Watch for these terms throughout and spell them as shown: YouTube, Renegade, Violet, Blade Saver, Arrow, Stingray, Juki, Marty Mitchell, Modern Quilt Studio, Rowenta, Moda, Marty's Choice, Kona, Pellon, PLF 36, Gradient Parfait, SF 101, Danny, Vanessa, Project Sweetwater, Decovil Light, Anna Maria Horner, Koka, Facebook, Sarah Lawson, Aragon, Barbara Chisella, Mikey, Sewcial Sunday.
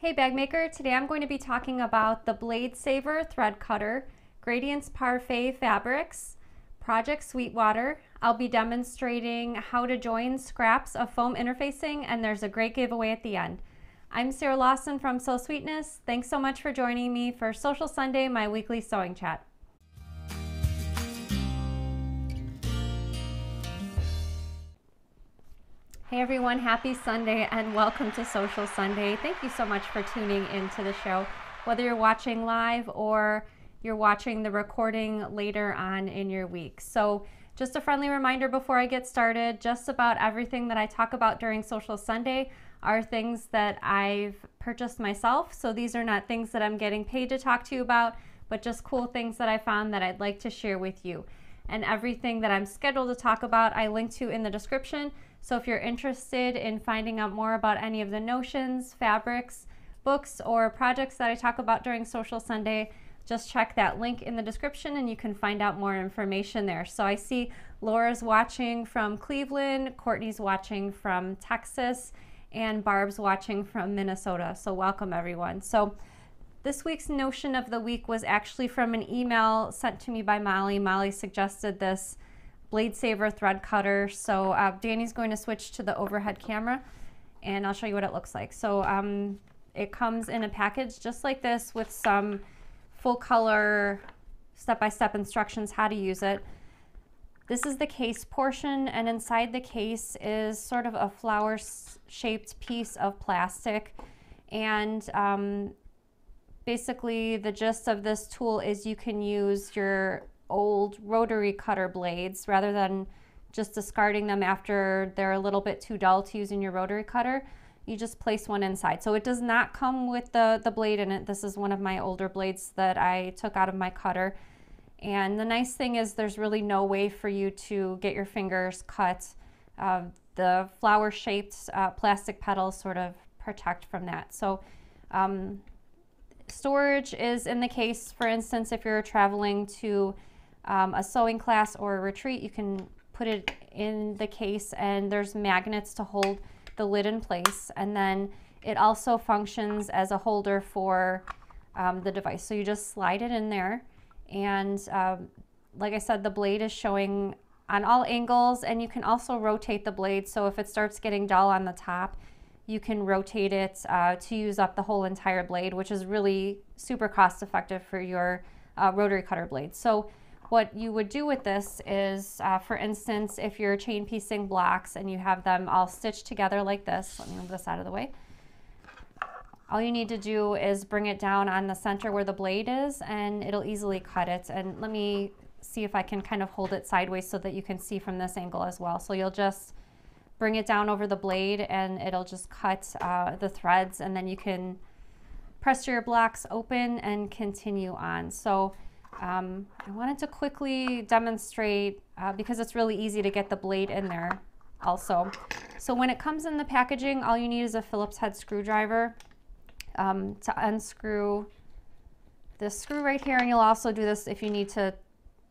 Hey Bagmaker, today I'm going to be talking about the Blade Saver Thread Cutter, Gradient Parfait Fabrics, Project Sweetwater. I'll be demonstrating how to join scraps of foam interfacing, and there's a great giveaway at the end. I'm Sarah Lawson from Sew Sweetness. Thanks so much for joining me for Sewcial Sunday, my weekly sewing chat. Hey everyone, happy Sunday and welcome to Sewcial Sunday. Thank you so much for tuning into the show. Whether you're watching live or you're watching the recording later on in your week. So just a friendly reminder before I get started, just about everything that I talk about during Sewcial Sunday are things that I've purchased myself. So these are not things that I'm getting paid to talk to you about, but just cool things that I found that I'd like to share with you. And everything that I'm scheduled to talk about, I link to in the description. So if you're interested in finding out more about any of the notions, fabrics, books, or projects that I talk about during Sewcial Sunday, just check that link in the description and you can find out more information there. So I see Laura's watching from Cleveland, Courtney's watching from Texas, and Barb's watching from Minnesota. So welcome everyone. So this week's notion of the week was actually from an email sent to me by Molly. Molly suggested this Blade Saver thread cutter. So Danny's going to switch to the overhead camera and I'll show you what it looks like. So it comes in a package just like this with some full color step-by-step instructions how to use it. This is the case portion, and inside the case is sort of a flower shaped piece of plastic. And basically the gist of this tool is you can use your old rotary cutter blades rather than just discarding them after they're a little bit too dull to use in your rotary cutter. You just place one inside. So it does not come with the blade in it. This is one of my older blades that I took out of my cutter. And the nice thing is there's really no way for you to get your fingers cut. The flower-shaped plastic petals sort of protect from that. So storage is in the case. For instance, if you're traveling to a sewing class or a retreat, you can put it in the case, and there's magnets to hold the lid in place, and then it also functions as a holder for the device. So you just slide it in there, and like I said, the blade is showing on all angles, and you can also rotate the blade. So if it starts getting dull on the top, you can rotate it to use up the whole entire blade, which is really super cost effective for your rotary cutter blade. So what you would do with this is, for instance, if you're chain piecing blocks and you have them all stitched together like this, let me move this out of the way. All you need to do is bring it down on the center where the blade is, and it'll easily cut it. And let me see if I can kind of hold it sideways so that you can see from this angle as well. So you'll just bring it down over the blade and it'll just cut the threads, and then you can press your blocks open and continue on. So I wanted to quickly demonstrate because it's really easy to get the blade in there also. So when it comes in the packaging, all you need is a Phillips head screwdriver to unscrew this screw right here, and you'll also do this if you need to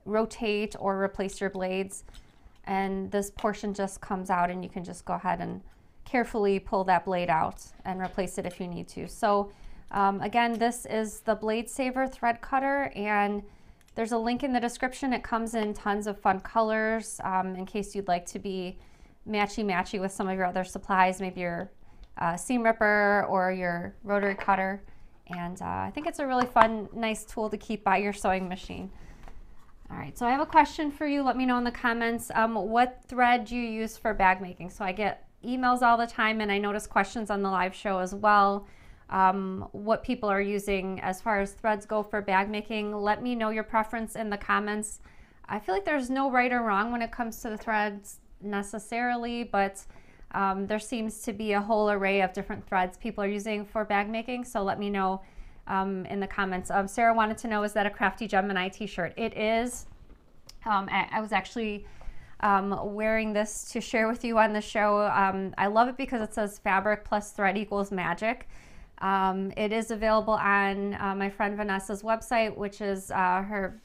rotate or replace your blades. And this portion just comes out and you can just go ahead and carefully pull that blade out and replace it if you need to. So again, this is the Blade Saver thread cutter, and there's a link in the description. It comes in tons of fun colors in case you'd like to be matchy-matchy with some of your other supplies, maybe your seam ripper or your rotary cutter. And I think it's a really fun, nice tool to keep by your sewing machine. All right, so I have a question for you. Let me know in the comments what thread do you use for bag making? So I get emails all the time, and I notice questions on the live show as well. What people are using as far as threads go for bag making. Let me know your preference in the comments. I feel like there's no right or wrong when it comes to the threads necessarily, but there seems to be a whole array of different threads people are using for bag making. So let me know in the comments. Sarah wanted to know, is that a Crafty Gemini t-shirt? It is. I was actually wearing this to share with you on the show. I love it because it says Fabric+Thread=Magic. It is available on my friend Vanessa's website, which is her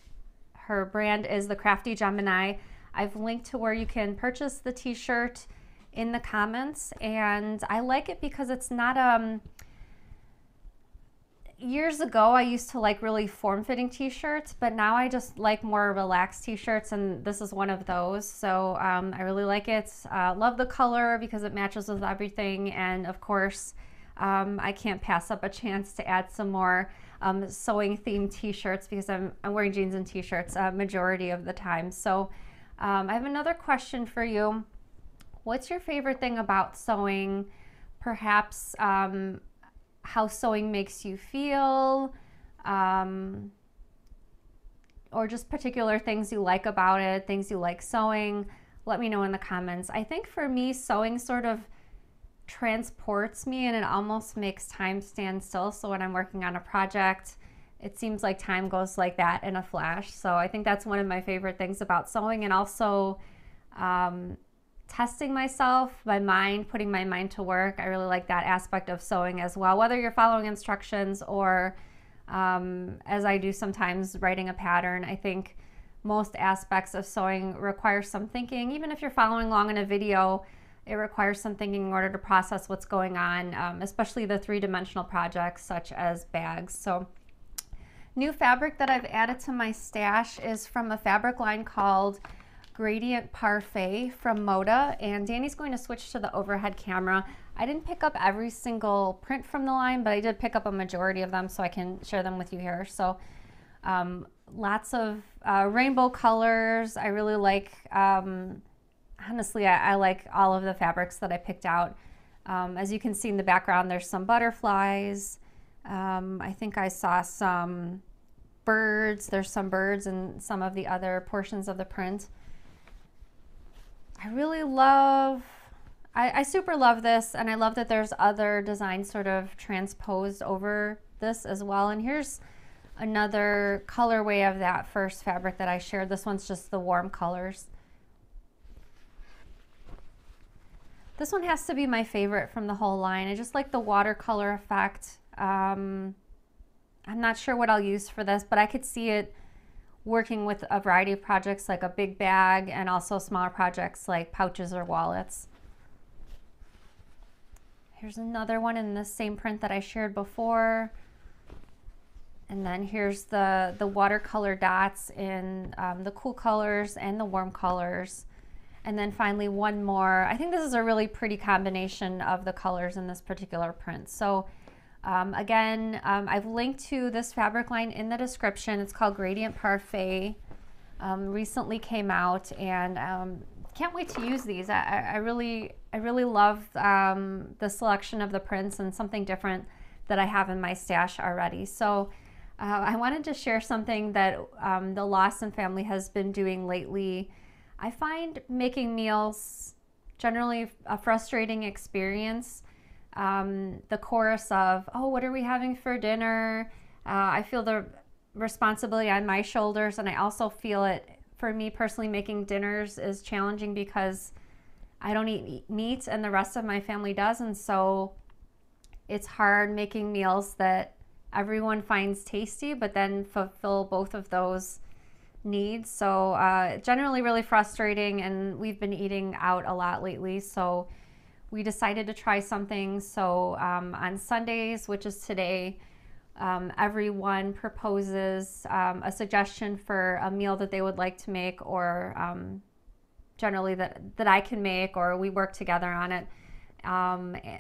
brand is the Crafty Gemini. I've linked to where you can purchase the t-shirt in the comments, and I like it because it's not years ago, I used to like really form-fitting t-shirts, but now I just like more relaxed t-shirts, and this is one of those. So I really like it. Love the color because it matches with everything, and of course, I can't pass up a chance to add some more sewing themed t-shirts because I'm wearing jeans and t-shirts majority of the time. So I have another question for you. What's your favorite thing about sewing? Perhaps how sewing makes you feel, or just particular things you like about it, things you like sewing. Let me know in the comments. I think for me, sewing sort of transports me, and it almost makes time stand still. So when I'm working on a project, it seems like time goes like that in a flash. So I think that's one of my favorite things about sewing, and also testing myself, my mind, putting my mind to work. I really like that aspect of sewing as well, whether you're following instructions or as I do sometimes, writing a pattern. I think most aspects of sewing require some thinking. Even if you're following along in a video, it requires some thinking in order to process what's going on, especially the three-dimensional projects such as bags. So new fabric that I've added to my stash is from a fabric line called Gradient Parfait from Moda, and Danny's going to switch to the overhead camera. I didn't pick up every single print from the line, but I did pick up a majority of them, so I can share them with you here. So lots of rainbow colors. I really like honestly, I like all of the fabrics that I picked out. As you can see in the background, there's some butterflies. I think I saw some birds. There's some birds in some of the other portions of the print. I really love, I super love this, and I love that there's other designs sort of transposed over this as well. And here's another colorway of that first fabric that I shared. This one's just the warm colors. This one has to be my favorite from the whole line. I just like the watercolor effect. I'm not sure what I'll use for this, but I could see it working with a variety of projects like a big bag, and also smaller projects like pouches or wallets. Here's another one in the same print that I shared before. And then here's the watercolor dots in the cool colors and the warm colors. And then finally one more. I think this is a really pretty combination of the colors in this particular print. So again, I've linked to this fabric line in the description. It's called Gradient Parfait. Recently came out, and can't wait to use these. I really love the selection of the prints, and something different that I have in my stash already. So I wanted to share something that the Lawson family has been doing lately. I find making meals generally a frustrating experience. The chorus of, oh, what are we having for dinner? I feel the responsibility on my shoulders, and I also feel it, for me personally, making dinners is challenging because I don't eat meat and the rest of my family does, and so it's hard making meals that everyone finds tasty, but then fulfill both of those needs. So generally really frustrating, and we've been eating out a lot lately, so we decided to try something. So on Sundays, which is today, everyone proposes a suggestion for a meal that they would like to make, or generally that I can make, or we work together on it.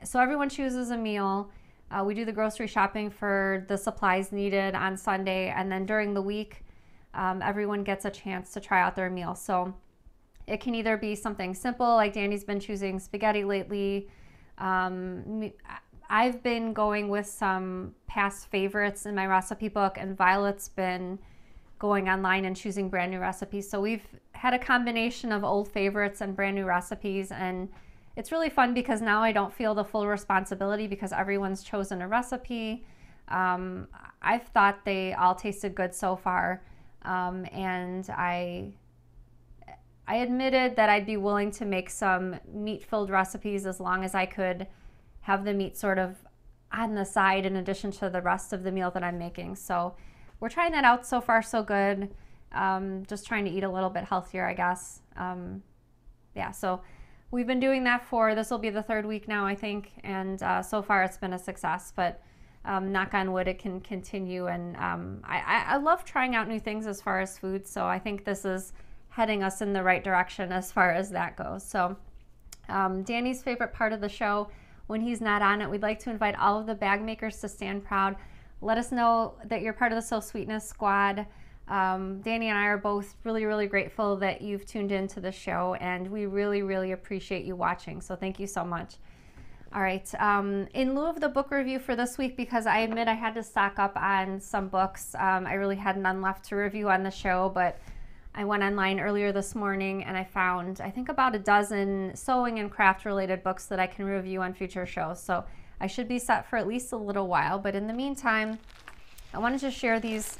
So everyone chooses a meal. We do the grocery shopping for the supplies needed on Sunday, and then during the week, everyone gets a chance to try out their meal. So it can either be something simple, like Danny's been choosing spaghetti lately. I've been going with some past favorites in my recipe book, and Violet's been going online and choosing brand new recipes. So we've had a combination of old favorites and brand new recipes, and it's really fun because now I don't feel the full responsibility because everyone's chosen a recipe. I've thought they all tasted good so far. And I admitted that I'd be willing to make some meat-filled recipes as long as I could have the meat sort of on the side in addition to the rest of the meal that I'm making. So we're trying that out. So far, so good. Just trying to eat a little bit healthier, I guess. Yeah, so we've been doing that for, this will be the third week now, I think, and so far it's been a success. But knock on wood, it can continue. And I love trying out new things as far as food, so I think this is heading us in the right direction as far as that goes. So Danny's favorite part of the show when he's not on it, we'd like to invite all of the bag makers to stand proud. Let us know that you're part of the Sew Sweetness squad. Danny and I are both really, really grateful that you've tuned into the show, and we really, really appreciate you watching. So thank you so much. All right, in lieu of the book review for this week, because I admit I had to stock up on some books, I really had none left to review on the show, but I went online earlier this morning and I found, I think, about a dozen sewing and craft related books that I can review on future shows. So I should be set for at least a little while, but in the meantime, I wanted to share these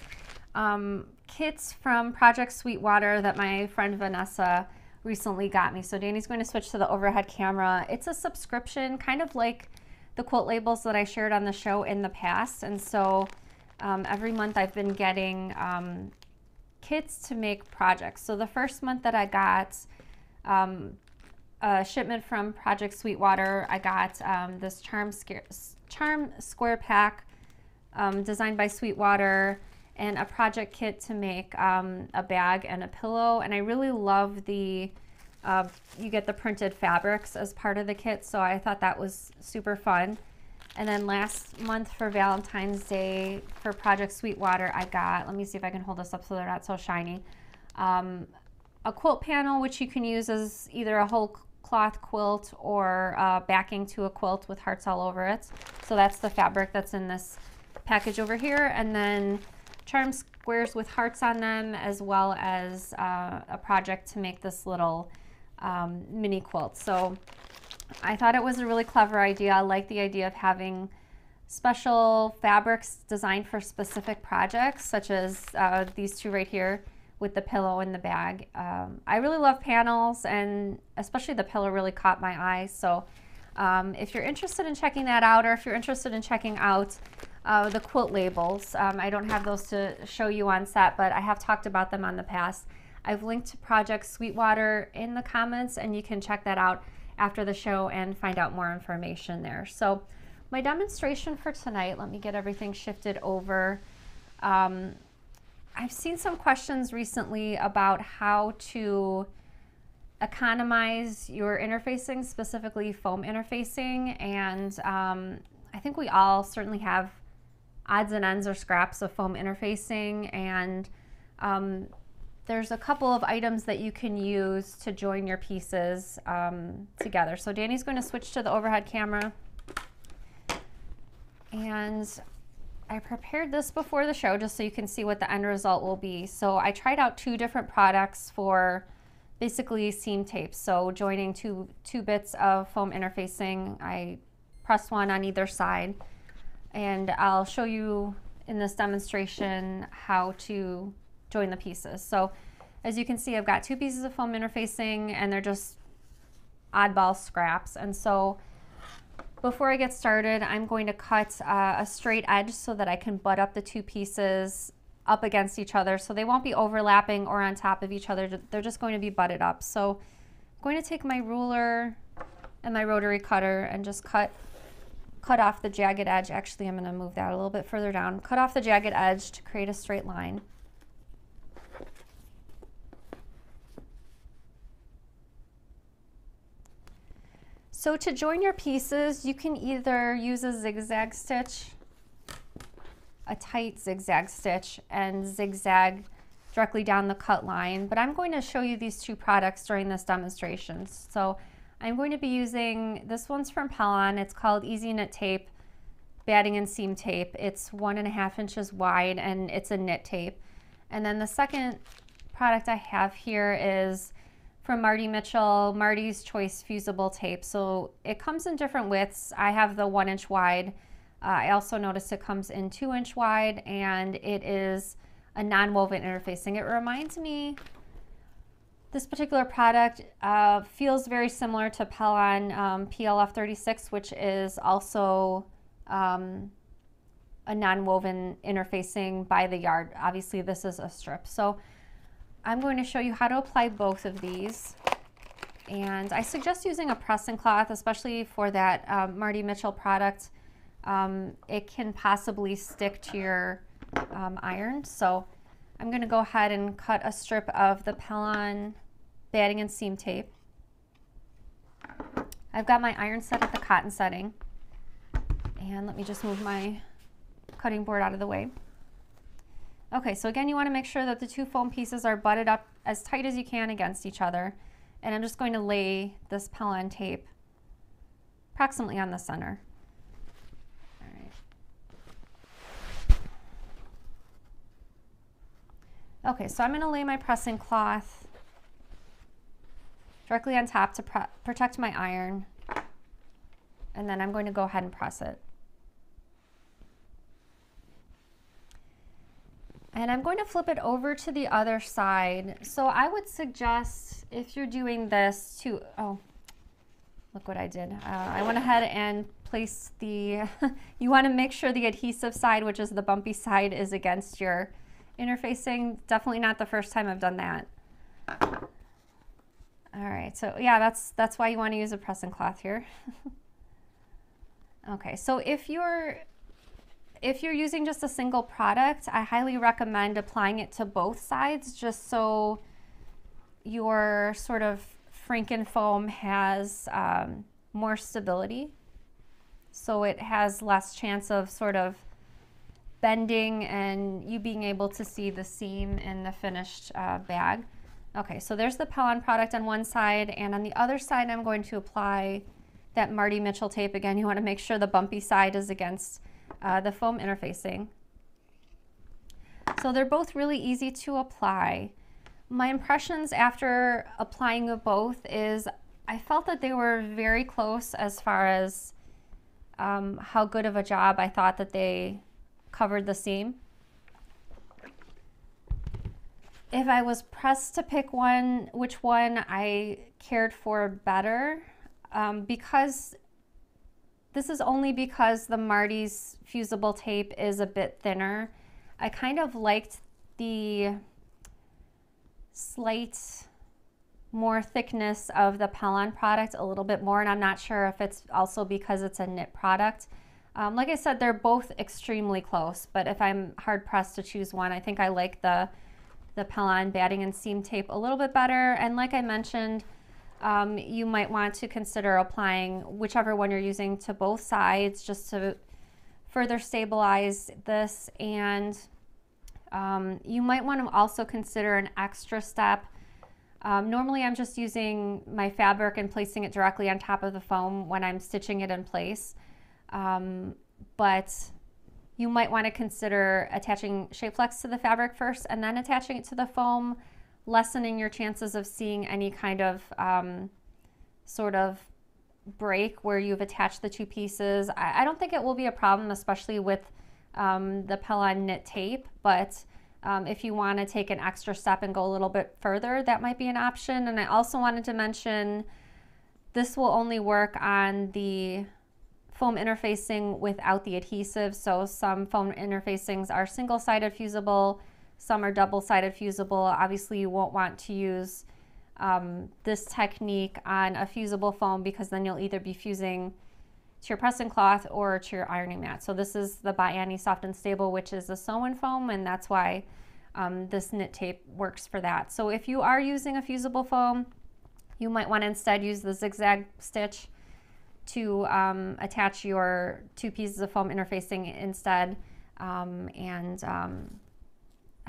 kits from Project Sweetwater that my friend Vanessa recently got me. So Danny's going to switch to the overhead camera. It's a subscription, kind of like the quilt labels that I shared on the show in the past. And so every month I've been getting kits to make projects. So the first month that I got a shipment from Project Sweetwater, I got this charm square pack designed by Sweetwater, and a project kit to make a bag and a pillow. And I really love the, you get the printed fabrics as part of the kit, so I thought that was super fun. And then last month for Valentine's Day for Project Sweetwater, I got, let me see if I can hold this up so they're not so shiny, a quilt panel, which you can use as either a whole cloth quilt or backing to a quilt with hearts all over it. So that's the fabric that's in this package over here. And then charm squares with hearts on them, as well as a project to make this little mini quilt. So I thought it was a really clever idea. I like the idea of having special fabrics designed for specific projects, such as these two right here, with the pillow in the bag. I really love panels, and especially the pillow really caught my eye. So if you're interested in checking that out, or if you're interested in checking out the quilt labels, I don't have those to show you on set, but I have talked about them on the past. I've linked to Project Sweetwater in the comments, and you can check that out after the show and find out more information there. So my demonstration for tonight, let me get everything shifted over. I've seen some questions recently about how to economize your interfacing, specifically foam interfacing, and I think we all certainly have odds and ends or scraps of foam interfacing, and there's a couple of items that you can use to join your pieces together. So Danny's going to switch to the overhead camera, and I prepared this before the show just so you can see what the end result will be. So I tried out two different products for basically seam tapes. So joining two bits of foam interfacing, I pressed one on either side, and I'll show you in this demonstration how to join the pieces. So as you can see, I've got two pieces of foam interfacing, and they're just oddball scraps. And so before I get started, I'm going to cut a straight edge so that I can butt up the two pieces up against each other, so they won't be overlapping or on top of each other. They're just going to be butted up. So I'm going to take my ruler and my rotary cutter and just cut off the jagged edge. Actually, I'm going to move that a little bit further down. Cut off the jagged edge to create a straight line. So to join your pieces, you can either use a zigzag stitch, a tight zigzag stitch, and zigzag directly down the cut line, but I'm going to show you these two products during this demonstration. So I'm going to be using, this one's from Pellon, it's called Easy Knit Tape, Batting and Seam Tape. It's 1.5 inches wide, and it's a knit tape. And then the second product I have here is from Marty Mitchell, Marty's Choice Fusible Tape. So it comes in different widths. I have the 1 inch wide. I also noticed it comes in 2 inch wide, and it is a non-woven interfacing. It reminds me, this particular product feels very similar to Pellon PLF 36, which is also a non-woven interfacing by the yard. Obviously this is a strip. So I'm going to show you how to apply both of these, and I suggest using a pressing cloth, especially for that Marty Mitchell product. it can possibly stick to your iron. So I'm going to go ahead and cut a strip of the Pellon batting and seam tape. I've got my iron set at the cotton setting. And let me just move my cutting board out of the way. Okay, so again, you want to make sure that the two foam pieces are butted up as tight as you can against each other. And I'm just going to lay this Pellon tape approximately on the center. All right. Okay, so I'm going to lay my pressing cloth directly on top to protect my iron, and then I'm going to go ahead and press it. And I'm going to flip it over to the other side. So I would suggest, if you're doing this, to, oh, look what I did. I went ahead and placed the, you want to make sure the adhesive side, which is the bumpy side, is against your interfacing. Definitely not the first time I've done that. All right, so yeah, that's why you want to use a pressing cloth here. Okay, so if you're using just a single product, I highly recommend applying it to both sides, just so your sort of Franken foam has more stability. So it has less chance of sort of bending and you being able to see the seam in the finished bag. Okay, so there's the Pellon product on one side, and on the other side, I'm going to apply that Marty Mitchell tape. Again, you want to make sure the bumpy side is against the foam interfacing. So they're both really easy to apply. My impressions after applying both is I felt that they were very close as far as how good of a job I thought that they covered the seam. If I was pressed to pick one, which one I cared for better, because this is only because the Marty's fusible tape is a bit thinner, I kind of liked the slight more thickness of the Pellon product a little bit more, and I'm not sure if it's also because it's a knit product. Like I said, they're both extremely close, but if I'm hard pressed to choose one, I think I like the Pellon batting and seam tape a little bit better. And like I mentioned, you might want to consider applying whichever one you're using to both sides, just to further stabilize this. And you might want to also consider an extra step. Normally I'm just using my fabric and placing it directly on top of the foam when I'm stitching it in place. But you might want to consider attaching Shapeflex to the fabric first and then attaching it to the foam, lessening your chances of seeing any kind of sort of break where you've attached the two pieces. I don't think it will be a problem, especially with the Pellon knit tape, but if you want to take an extra step and go a little bit further, that might be an option. And I also wanted to mention, this will only work on the foam interfacing without the adhesive. So some foam interfacings are single-sided fusible, some are double-sided fusible. Obviously you won't want to use this technique on a fusible foam, because then you'll either be fusing to your pressing cloth or to your ironing mat. So this is the By Annie Soft and Stable, which is a sew-in foam, and that's why this knit tape works for that. So if you are using a fusible foam, you might want to instead use the zigzag stitch to attach your two pieces of foam interfacing instead. I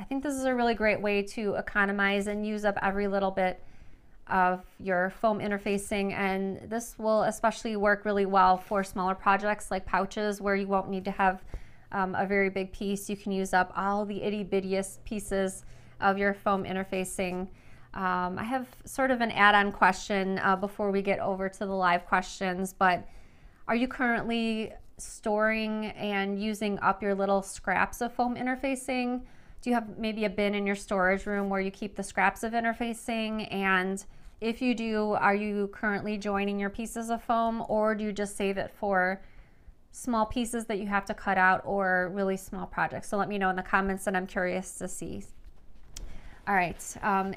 think this is a really great way to economize and use up every little bit of your foam interfacing, and this will especially work really well for smaller projects like pouches, where you won't need to have a very big piece. You can use up all the itty-bittiest pieces of your foam interfacing. I have sort of an add-on question before we get over to the live questions, but are you currently storing and using up your little scraps of foam interfacing? Do you have maybe a bin in your storage room where you keep the scraps of interfacing? And if you do, are you currently joining your pieces of foam, or do you just save it for small pieces that you have to cut out or really small projects? So let me know in the comments, and I'm curious to see. All right,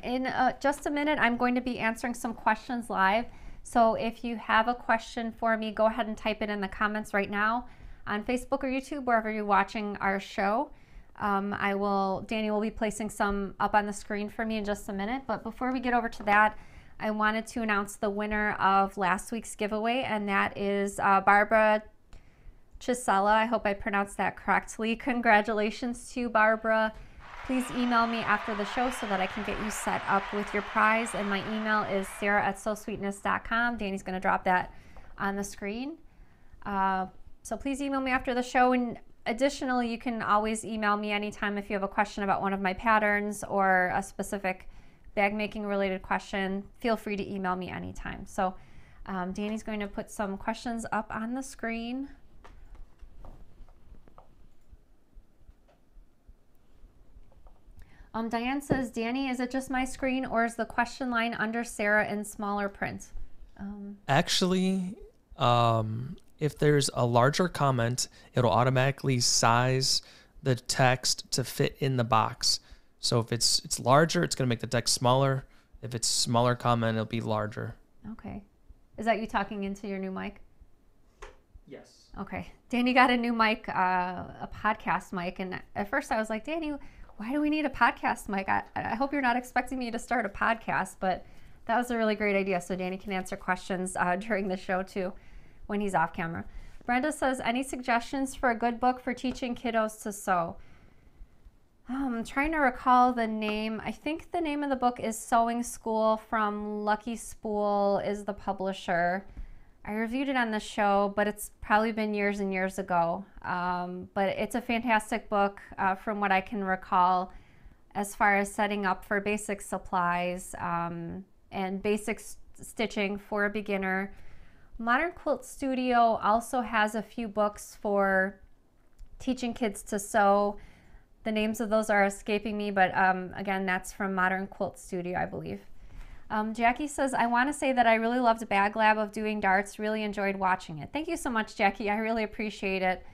in just a minute, I'm going to be answering some questions live. So if you have a question for me, go ahead and type it in the comments right now. on Facebook or YouTube, wherever you're watching our show. Danny will be placing some up on the screen for me in just a minute. But before we get over to that, I wanted to announce the winner of last week's giveaway, and that is Barbara Chisella. I hope I pronounced that correctly. Congratulations to Barbara. Please email me after the show so that I can get you set up with your prize. And my email is sarah@sewsweetness.com. Danny's going to drop that on the screen. So please email me after the show. And additionally, you can always email me anytime if you have a question about one of my patterns or a specific bag making related question. Feel free to email me anytime. So Danny's going to put some questions up on the screen. Diane says, Danny, is it just my screen or is the question line under Sarah in smaller print? Actually, if there's a larger comment, it'll automatically size the text to fit in the box. So if it's larger, it's going to make the text smaller. If it's smaller comment, it'll be larger. Okay. Is that you talking into your new mic? Yes. Okay. Danny got a new mic, a podcast mic. And at first I was like, Danny, why do we need a podcast mic? I hope you're not expecting me to start a podcast, but that was a really great idea. So Danny can answer questions during the show too, when he's off camera. Brenda says, any suggestions for a good book for teaching kiddos to sew? I'm trying to recall the name. I think the name of the book is Sewing School from Lucky Spool is the publisher. I reviewed it on the show, but it's probably been years and years ago. But it's a fantastic book from what I can recall as far as setting up for basic supplies and basic stitching for a beginner. Modern Quilt Studio also has a few books for teaching kids to sew. The names of those are escaping me, but again, that's from Modern Quilt Studio, I believe. Jackie says, I want to say that I really loved Bag Lab of doing darts, really enjoyed watching it. Thank you so much, Jackie. I really appreciate it.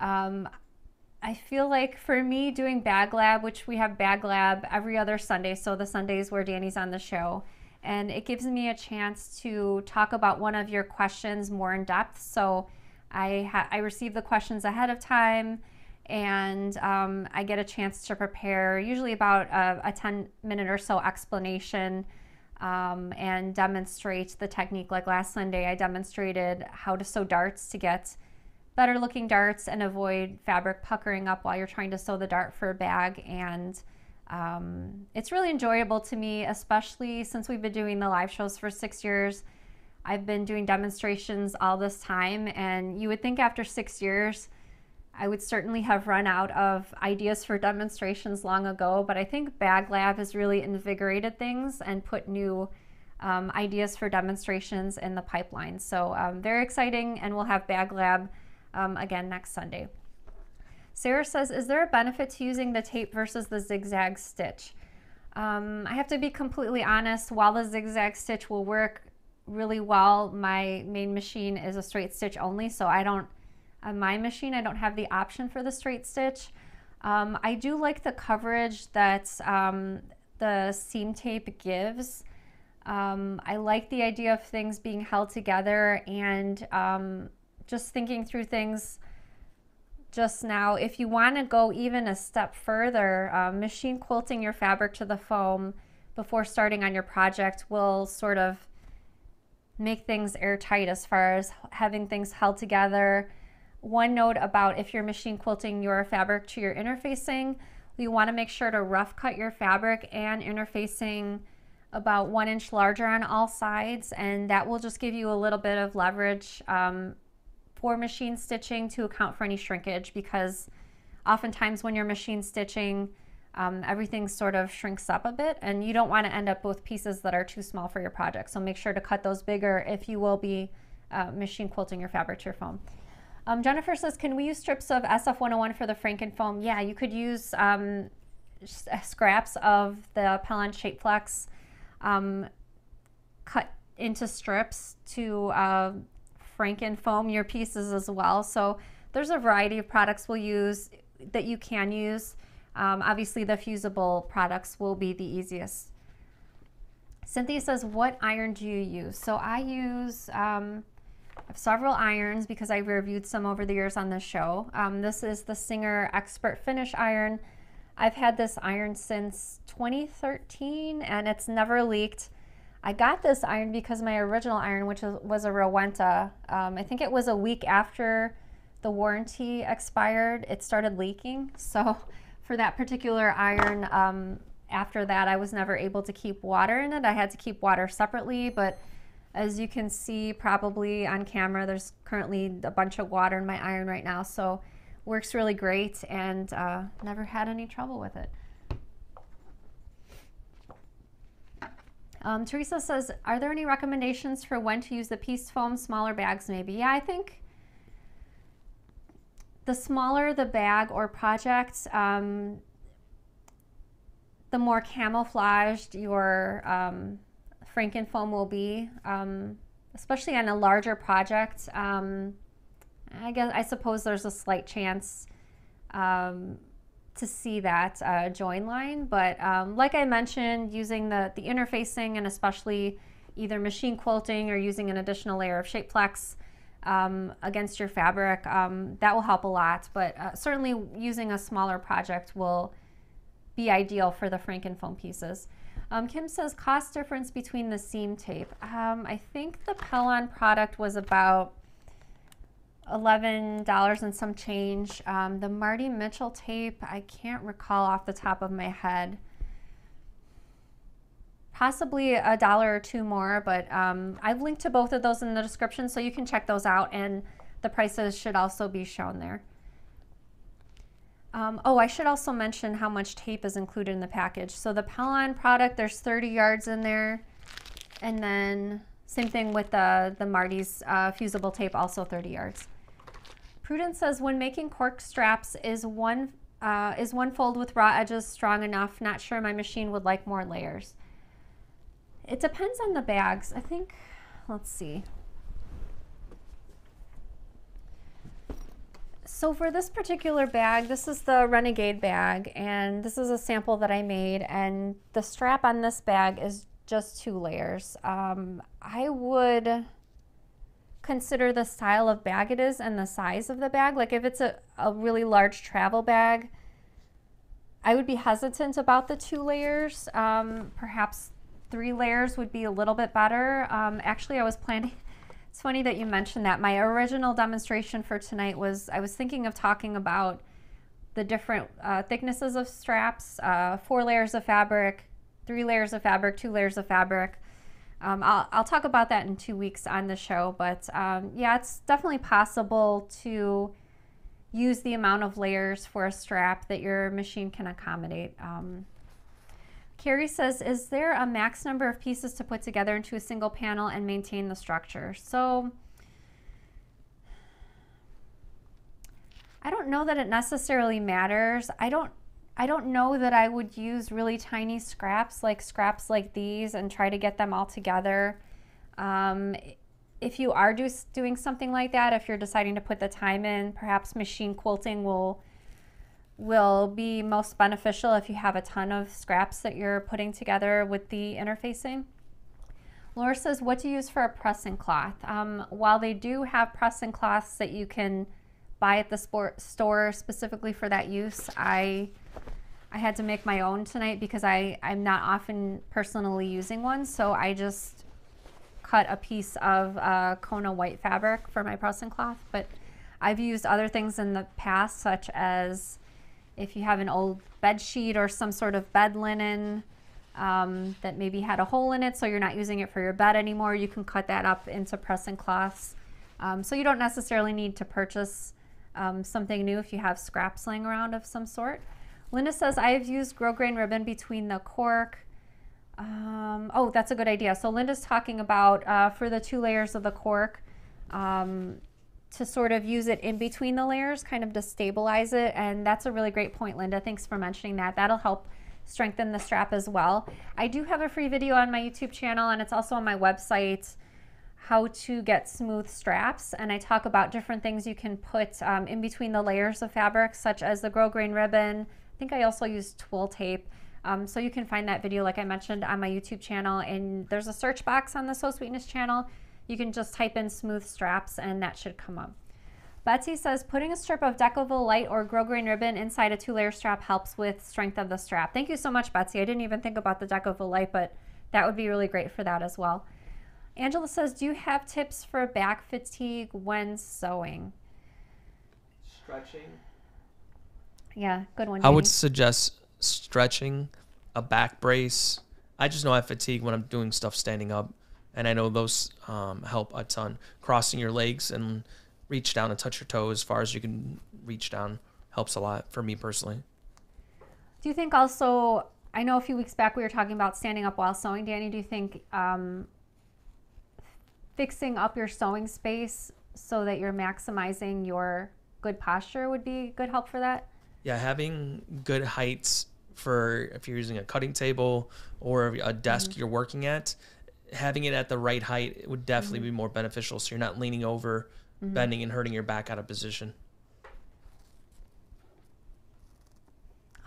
I feel like for me doing Bag Lab, which we have Bag Lab every other Sunday, so the Sundays where Danny's on the show, and it gives me a chance to talk about one of your questions more in depth. So I receive the questions ahead of time, and I get a chance to prepare usually about a 10-minute or so explanation and demonstrate the technique. Like last Sunday, I demonstrated how to sew darts to get better looking darts and avoid fabric puckering up while you're trying to sew the dart for a bag. And it's really enjoyable to me, especially since we've been doing the live shows for 6 years. I've been doing demonstrations all this time, and you would think after 6 years I would certainly have run out of ideas for demonstrations long ago, but I think Bag Lab has really invigorated things and put new ideas for demonstrations in the pipeline. So very exciting, and we'll have Bag Lab again next Sunday. Sarah says, is there a benefit to using the tape versus the zigzag stitch? I have to be completely honest, while the zigzag stitch will work really well, my main machine is a straight stitch only, so I don't, on my machine, I don't have the option for the straight stitch. I do like the coverage that the seam tape gives. I like the idea of things being held together, and just thinking through things just now, if you want to go even a step further, machine quilting your fabric to the foam before starting on your project will sort of make things airtight as far as having things held together. One note about if you're machine quilting your fabric to your interfacing, you want to make sure to rough cut your fabric and interfacing about 1 inch larger on all sides, and that will just give you a little bit of leverage for machine stitching to account for any shrinkage, because oftentimes when you're machine stitching, everything sort of shrinks up a bit, and you don't want to end up with pieces that are too small for your project. So make sure to cut those bigger if you will be machine quilting your fabric to your foam. Jennifer says, can we use strips of SF 101 for the Frankenfoam? Yeah, you could use scraps of the Pellon Shapeflex cut into strips to Frankenfoam your pieces as well. So there's a variety of products we'll use that you can use. Obviously, the fusible products will be the easiest. Cynthia says, what iron do you use? So I use... several irons because I reviewed some over the years on this show. This is the Singer Expert Finish Iron. I've had this iron since 2013 and it's never leaked. I got this iron because my original iron, which was a Rowenta, I think it was a week after the warranty expired, it started leaking. So for that particular iron, after that, I was never able to keep water in it. I had to keep water separately, but as you can see probably on camera, there's currently a bunch of water in my iron right now. So works really great and never had any trouble with it. Teresa says, are there any recommendations for when to use the piece foam? Smaller bags maybe? Yeah, I think the smaller the bag or project, the more camouflaged your Franken-foam will be, especially on a larger project. I suppose there's a slight chance to see that join line, but like I mentioned, using the interfacing and especially either machine quilting or using an additional layer of Shapeflex against your fabric, that will help a lot, but certainly using a smaller project will be ideal for the Franken-foam pieces. Kim says, cost difference between the seam tape. I think the Pellon product was about $11 and some change. The Marty Mitchell tape, I can't recall off the top of my head. Possibly $1 or $2 more, but I've linked to both of those in the description, so you can check those out, and the prices should also be shown there. Oh, I should also mention how much tape is included in the package. So the Pellon product, there's 30 yards in there, and then same thing with the Marty's fusible tape, also 30 yards. Prudence says, when making cork straps, is one fold with raw edges strong enough? Not sure, my machine would like more layers. It depends on the bags. I think, let's see. So for this particular bag, this is the Renegade bag, and this is a sample that I made, and the strap on this bag is just 2 layers. I would consider the style of bag it is and the size of the bag. Like if it's a really large travel bag, I would be hesitant about the 2 layers. Perhaps 3 layers would be a little bit better. Actually, I was planning, it's funny that you mentioned that. My original demonstration for tonight was, I was thinking of talking about the different thicknesses of straps, 4 layers of fabric, 3 layers of fabric, 2 layers of fabric. I'll talk about that in 2 weeks on the show, but yeah, it's definitely possible to use the amount of layers for a strap that your machine can accommodate. Carrie says, is there a max number of pieces to put together into a single panel and maintain the structure? So I don't know that it necessarily matters. I don't know that I would use really tiny scraps like these and try to get them all together. If you are doing something like that, if you're deciding to put the time in, perhaps machine quilting will be most beneficial if you have a ton of scraps that you're putting together with the interfacing. Laura says, what do you use for a pressing cloth? While they do have pressing cloths that you can buy at the store specifically for that use, I had to make my own tonight because I'm not often personally using one, so I just cut a piece of Kona white fabric for my pressing cloth, but I've used other things in the past, such as if you have an old bed sheet or some sort of bed linen that maybe had a hole in it, so you're not using it for your bed anymore, you can cut that up into pressing cloths. So you don't necessarily need to purchase something new if you have scraps laying around of some sort. Linda says, I have used grosgrain ribbon between the cork. Oh, that's a good idea. So Linda's talking about for the 2 layers of the cork, to sort of use it in between the layers, kind of to stabilize it, and that's a really great point, Linda. Thanks for mentioning that. That'll help strengthen the strap as well. I do have a free video on my YouTube channel, and it's also on my website, how to get smooth straps, and I talk about different things you can put in between the layers of fabric, such as the grosgrain ribbon. I think I also use twill tape. So you can find that video, like I mentioned, on my YouTube channel, and there's a search box on the Sew Sweetness channel. You can just type in smooth straps and that should come up. Betsy says, putting a strip of Decovil Light or grosgrain ribbon inside a 2-layer strap helps with strength of the strap. Thank you so much, Betsy. I didn't even think about the Decovil Light, but that would be really great for that as well. Angela says, do you have tips for back fatigue when sewing? Stretching. Yeah, good one. I would suggest stretching, a back brace. I just know I fatigue when I'm doing stuff standing up, and I know those help a ton. Crossing your legs and reach down and touch your toes as far as you can reach down helps a lot for me personally. Do you think also, I know a few weeks back we were talking about standing up while sewing, Danny, do you think fixing up your sewing space so that you're maximizing your good posture would be good help for that? Yeah, having good heights for if you're using a cutting table or a desk you're working at, having it at the right height, it would definitely be more beneficial so you're not leaning over, bending and hurting your back out of position.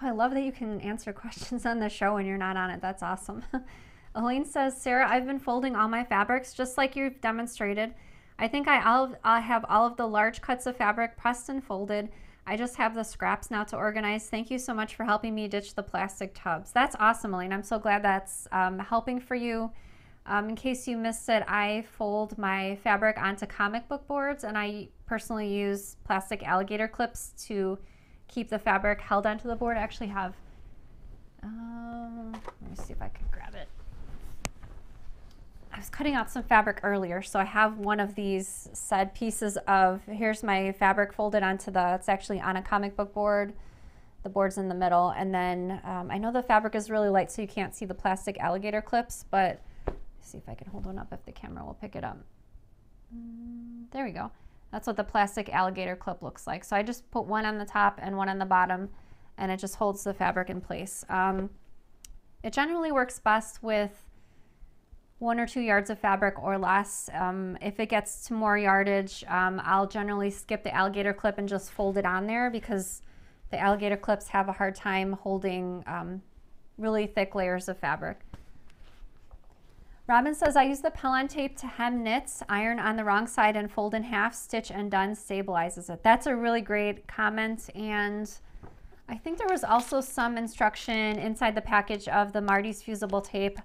Oh, I love that you can answer questions on the show when you're not on it. That's awesome. Elaine says, Sarah, I've been folding all my fabrics just like you've demonstrated. I think I have all of the large cuts of fabric pressed and folded. I just have the scraps now to organize. Thank you so much for helping me ditch the plastic tubs. That's awesome, Elaine. I'm so glad that's helping for you. In case you missed it, I fold my fabric onto comic book boards, and I personally use plastic alligator clips to keep the fabric held onto the board. I actually have, let me see if I can grab it. I was cutting out some fabric earlier, so I have one of these said pieces of, here's my fabric folded onto the, it's actually on a comic book board. The board's in the middle, and then I know the fabric is really light, so you can't see the plastic alligator clips, but see if I can hold one up if the camera will pick it up. There we go. That's what the plastic alligator clip looks like. So I just put one on the top and one on the bottom, and it just holds the fabric in place. It generally works best with 1 or 2 yards of fabric or less. If it gets to more yardage, I'll generally skip the alligator clip and just fold it on there because the alligator clips have a hard time holding really thick layers of fabric. Robin says, I use the Pellon tape to hem knits, iron on the wrong side and fold in half, stitch and done, stabilizes it. That's a really great comment, and I think there was also some instruction inside the package of the Marty's fusible tape,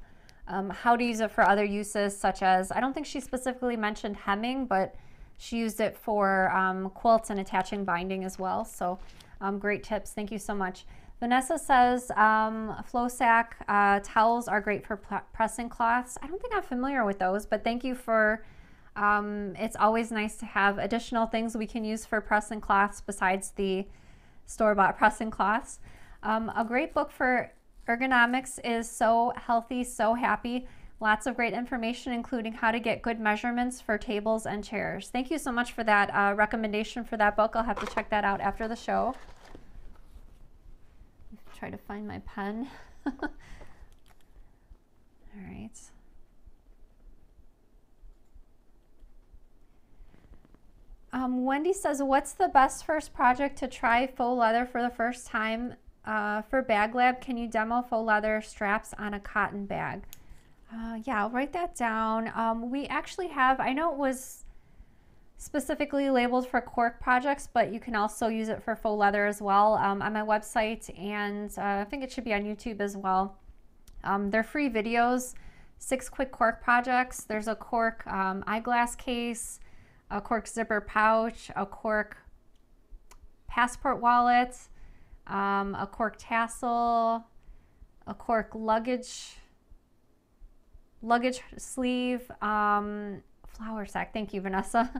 how to use it for other uses such as, I don't think she specifically mentioned hemming, but she used it for quilts and attaching binding as well, so great tips. Thank you so much. Vanessa says, flow sack towels are great for pressing cloths. I don't think I'm familiar with those, but thank you for, it's always nice to have additional things we can use for pressing cloths besides the store-bought pressing cloths. A great book for ergonomics is Sew Healthy, Sew Happy. Lots of great information, including how to get good measurements for tables and chairs. Thank you so much for that recommendation for that book. I'll have to check that out after the show. Try to find my pen. All right. Wendy says, what's the best first project to try faux leather for the first time? For Bag Lab, can you demo faux leather straps on a cotton bag? Yeah, I'll write that down. We actually have, I know it was specifically labeled for cork projects, but you can also use it for faux leather as well on my website, and I think it should be on YouTube as well. They're free videos, 6 quick cork projects. There's a cork eyeglass case, a cork zipper pouch, a cork passport wallet, a cork tassel, a cork luggage sleeve, flower sack. Thank you, Vanessa.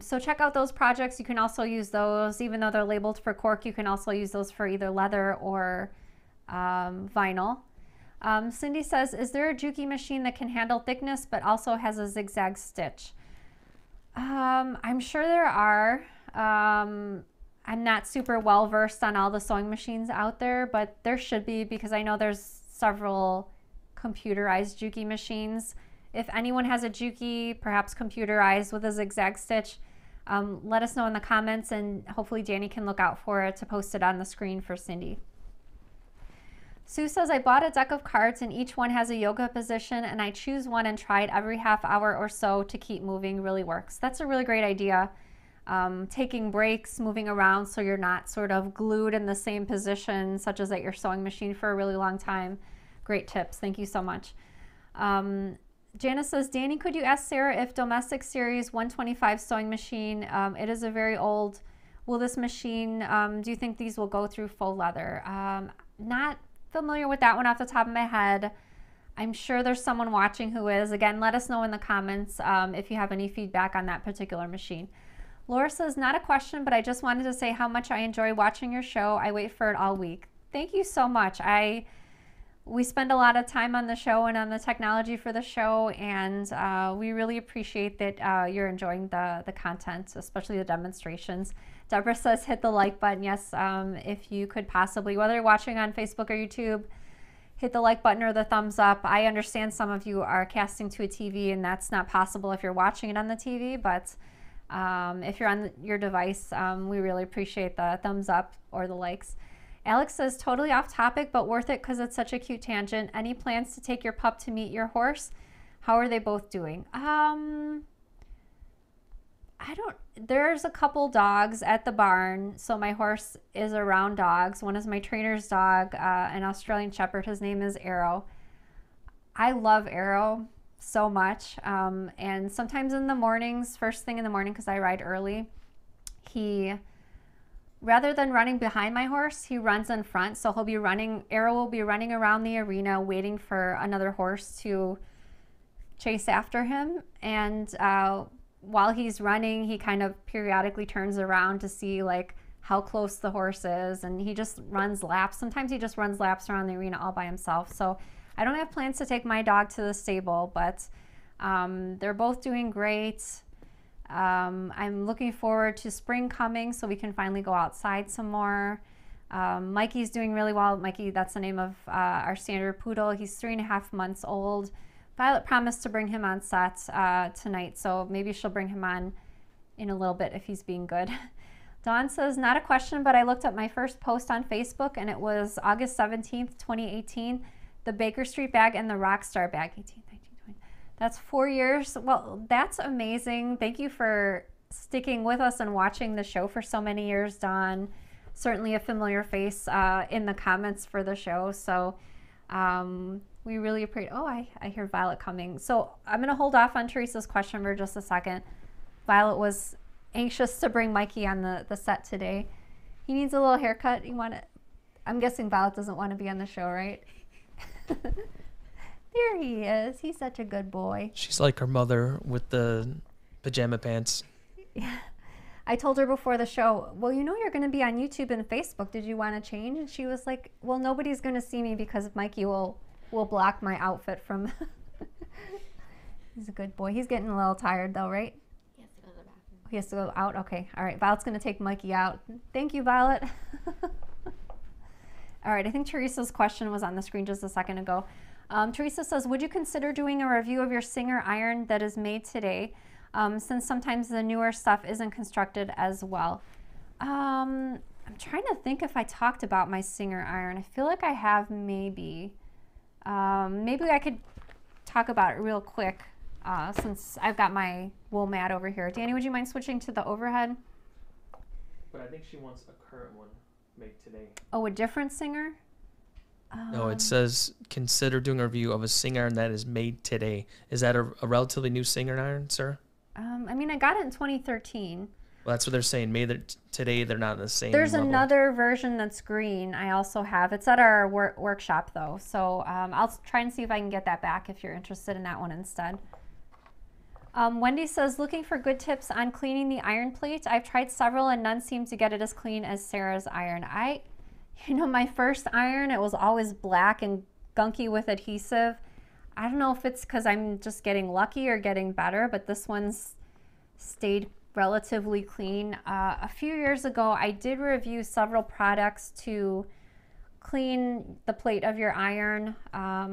So check out those projects. You can also use those, even though they're labeled for cork, you can also use those for either leather or vinyl. Cindy says, is there a Juki machine that can handle thickness but also has a zigzag stitch? I'm sure there are. I'm not super well versed on all the sewing machines out there, but there should be because I know there's several computerized Juki machines. If anyone has a Juki, perhaps computerized with a zigzag stitch, let us know in the comments, and hopefully Danny can look out for it to post it on the screen for Cindy. Sue says, I bought a deck of cards and each one has a yoga position and I choose one and try it every half hour or so to keep moving. Really works. That's a really great idea. Taking breaks, moving around so you're not sort of glued in the same position, such as at your sewing machine for a really long time. Great tips. Thank you so much. Janice says, Danny, could you ask Sarah if Domestic Series 125 sewing machine, it is a very old, will this machine, do you think these will go through faux leather? Not familiar with that one off the top of my head. I'm sure there's someone watching who is. Again, let us know in the comments if you have any feedback on that particular machine. Laura says, not a question, but I just wanted to say how much I enjoy watching your show. I wait for it all week. Thank you so much. We spend a lot of time on the show and on the technology for the show, and we really appreciate that you're enjoying the content, especially the demonstrations. Deborah says, hit the like button. Yes, if you could possibly, whether you're watching on Facebook or YouTube, hit the like button or the thumbs up. I understand some of you are casting to a TV, and that's not possible if you're watching it on the TV, but if you're on your device, we really appreciate the thumbs up or the likes. Alex says, totally off topic, but worth it because it's such a cute tangent. Any plans to take your pup to meet your horse? How are they both doing? There's a couple dogs at the barn. So my horse is around dogs. One is my trainer's dog, an Australian Shepherd. His name is Arrow. I love Arrow so much. And sometimes in the mornings, first thing in the morning, because I ride early, rather than running behind my horse, he runs in front. So he'll be running, Arrow will be running around the arena waiting for another horse to chase after him. And while he's running, he kind of periodically turns around to see like how close the horse is. And he just runs laps. Sometimes he just runs laps around the arena all by himself. So I don't have plans to take my dog to the stable, but they're both doing great. I'm looking forward to spring coming so we can finally go outside some more. Mikey's doing really well. Mikey, that's the name of our standard poodle. He's 3.5 months old. Violet promised to bring him on set tonight, so maybe she'll bring him on in a little bit if he's being good. Dawn says, not a question, but I looked up my first post on Facebook and it was August 17th, 2018. The Baker Street bag and the Rockstar bag. 18th. That's 4 years. Well, that's amazing. Thank you for sticking with us and watching the show for so many years, Dawn. Certainly a familiar face in the comments for the show. So we really appreciate. Oh, I hear Violet coming. So I'm going to hold off on Teresa's question for just a second. Violet was anxious to bring Mikey on the set today. He needs a little haircut. You want it? I'm guessing Violet doesn't want to be on the show, right? There he is. He's such a good boy. She's like her mother with the pajama pants. Yeah. I told her before the show, well, you know you're going to be on YouTube and Facebook. Did you want to change? And she was like, well, nobody's going to see me because Mikey will block my outfit from... He's a good boy. He's getting a little tired, though, right? He has to go to the bathroom. He has to go out? Okay. All right. Violet's going to take Mikey out. Thank you, Violet. All right. I think Teresa's question was on the screen just a second ago. Teresa says, would you consider doing a review of your Singer iron that is made today, since sometimes the newer stuff isn't constructed as well? I'm trying to think if I talked about my Singer iron. I feel like I have maybe. Maybe I could talk about it real quick since I've got my wool mat over here. Danny, would you mind switching to the overhead? But I think she wants a current one made today. Oh, a different Singer? No, it says consider doing a review of a Singer iron that is made today. Is that a relatively new Singer iron, sir? I mean, I got it in 2013. Well, that's what they're saying. Today, they're not in the same. There's level. Another version that's green. I also have. It's at our workshop though, so I'll try and see if I can get that back if you're interested in that one instead. Wendy says, looking for good tips on cleaning the iron plate. I've tried several and none seem to get it as clean as Sarah's iron. You know, my first iron, it was always black and gunky with adhesive. I don't know if it's because I'm just getting lucky or getting better, but this one's stayed relatively clean. A few years ago, I did review several products to clean the plate of your iron. I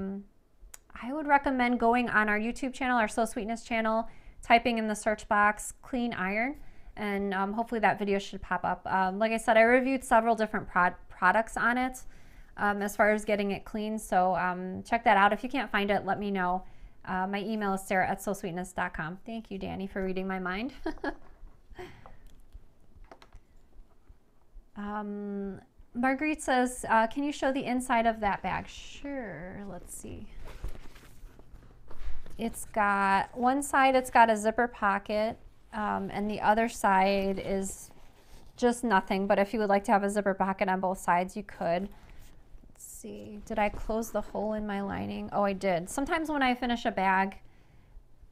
would recommend going on our YouTube channel, our Sew Sweetness channel, typing in the search box, clean iron, and hopefully that video should pop up. Like I said, I reviewed several different products on it. as far as getting it clean. So check that out. If you can't find it, let me know. My email is sarah@sewsweetness.com. Thank you, Danny, for reading my mind. Marguerite says, can you show the inside of that bag? Sure, let's see. It's got, one side it's got a zipper pocket, and the other side is just nothing, but if you would like to have a zipper pocket on both sides, you could. Let's see, did I close the hole in my lining? Oh, I did. Sometimes when I finish a bag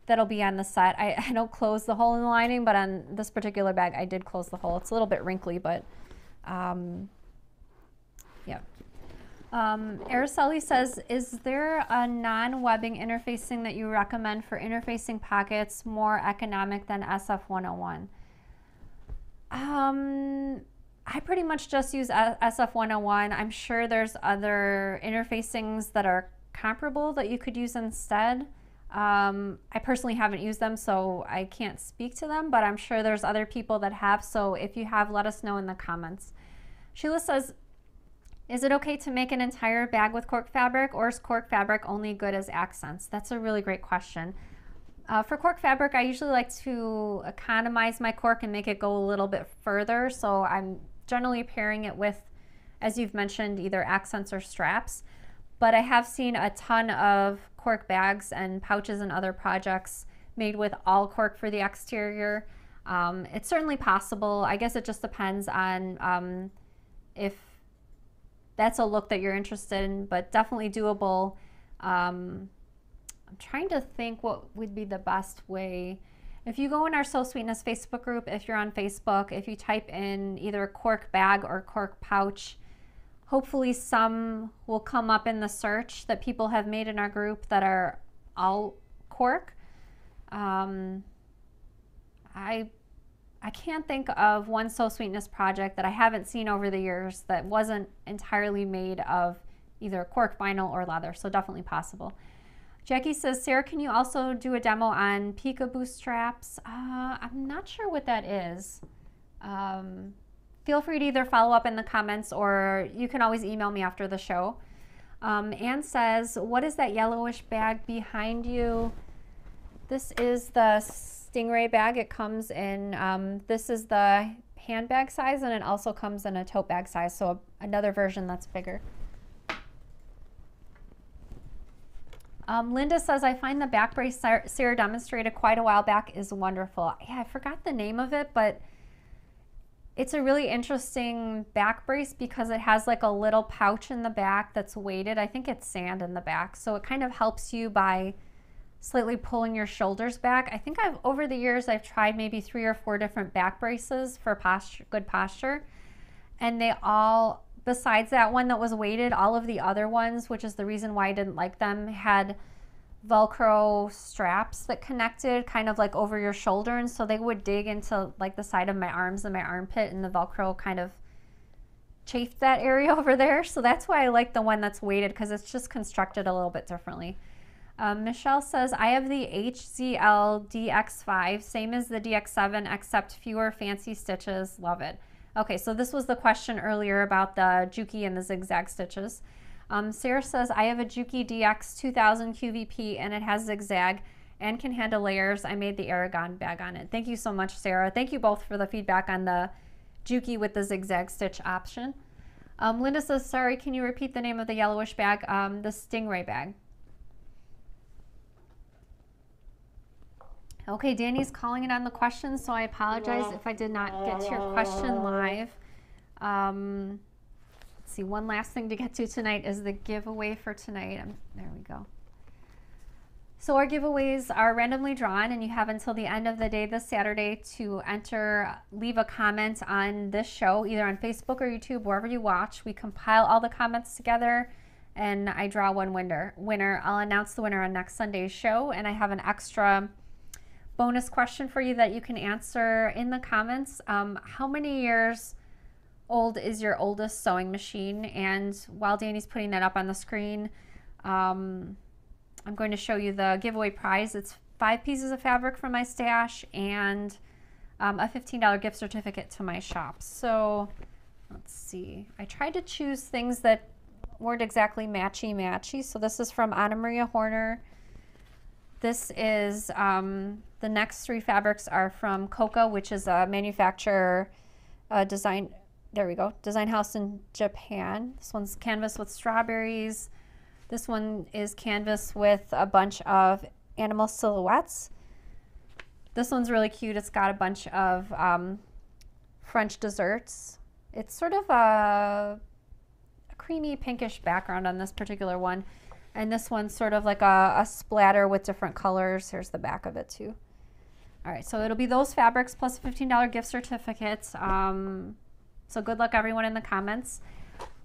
that'll be on the set, I don't close the hole in the lining, but on this particular bag, I did close the hole. It's a little bit wrinkly, but yeah. Araceli says, is there a non-webbing interfacing that you recommend for interfacing pockets more economic than SF 101? I pretty much just use SF 101. I'm sure there's other interfacings that are comparable that you could use instead. I personally haven't used them, so I can't speak to them, but I'm sure there's other people that have. So if you have, let us know in the comments. Sheila says, is it okay to make an entire bag with cork fabric, or is cork fabric only good as accents? That's a really great question. For cork fabric, I usually like to economize my cork and make it go a little bit further. So I'm generally pairing it with, as you've mentioned, either accents or straps. But I have seen a ton of cork bags and pouches and other projects made with all cork for the exterior. It's certainly possible. I guess it just depends on if that's a look that you're interested in, but definitely doable. I'm trying to think what would be the best way. If you go in our Sew Sweetness Facebook group, if you're on Facebook, if you type in either cork bag or cork pouch, hopefully some will come up in the search that people have made in our group that are all cork. I can't think of one Sew Sweetness project that I haven't seen over the years that wasn't entirely made of either cork, vinyl, or leather, so definitely possible. Jackie says, Sarah, can you also do a demo on peekaboo straps? I'm not sure what that is. Feel free to either follow up in the comments, or you can always email me after the show. Anne says, what is that yellowish bag behind you? This is the Stingray bag. It comes in, this is the handbag size, and it also comes in a tote bag size, so another version that's bigger. Linda says, I find the back brace Sarah demonstrated quite a while back is wonderful. Yeah, I forgot the name of it, but it's a really interesting back brace because it has like a little pouch in the back that's weighted. I think it's sand in the back, so it kind of helps you by slightly pulling your shoulders back. I think I've, over the years, I've tried maybe 3 or 4 different back braces for posture, good posture, and they all, besides that one that was weighted, all of the other ones, which is the reason why I didn't like them, had Velcro straps that connected kind of like over your shoulder, and so they would dig into like the side of my arms and my armpit, and the Velcro kind of chafed that area over there. So that's why I like the one that's weighted, because it's just constructed a little bit differently. Michelle says, I have the HZL DX5, same as the DX7, except fewer fancy stitches. Love it. Okay, so this was the question earlier about the Juki and the zigzag stitches. Sarah says, I have a Juki DX 2000 QVP, and it has zigzag and can handle layers. I made the Aragon bag on it. Thank you so much, Sarah. Thank you both for the feedback on the Juki with the zigzag stitch option. Linda says, sorry, can you repeat the name of the yellowish bag? The Stingray bag. Okay, Danny's calling it on the questions, so I apologize if I did not get to your question live. Let's see, one last thing to get to tonight is the giveaway for tonight. There we go. So our giveaways are randomly drawn, and you have until the end of the day this Saturday to enter, leave a comment on this show, either on Facebook or YouTube, wherever you watch. We compile all the comments together, and I draw one winner. I'll announce the winner on next Sunday's show, and I have an extra bonus question for you that you can answer in the comments. How many years old is your oldest sewing machine? And while Danny's putting that up on the screen, I'm going to show you the giveaway prize. It's 5 pieces of fabric from my stash and a $15 gift certificate to my shop. So let's see, I tried to choose things that weren't exactly matchy-matchy. So this is from Anna Maria Horner. This is, the next three fabrics are from Koka, which is a manufacturer, design, there we go, design house in Japan. This one's canvas with strawberries. This one is canvas with a bunch of animal silhouettes. This one's really cute. It's got a bunch of French desserts. It's sort of a creamy pinkish background on this particular one. And this one's sort of like a splatter with different colors. Here's the back of it too. All right, so it'll be those fabrics plus $15 gift certificates. So good luck everyone in the comments.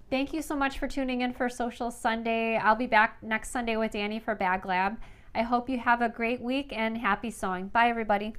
Thank you so much for tuning in for Sewcial Sunday. I'll be back next Sunday with Danny for Bag Lab. I hope you have a great week and happy sewing. Bye everybody.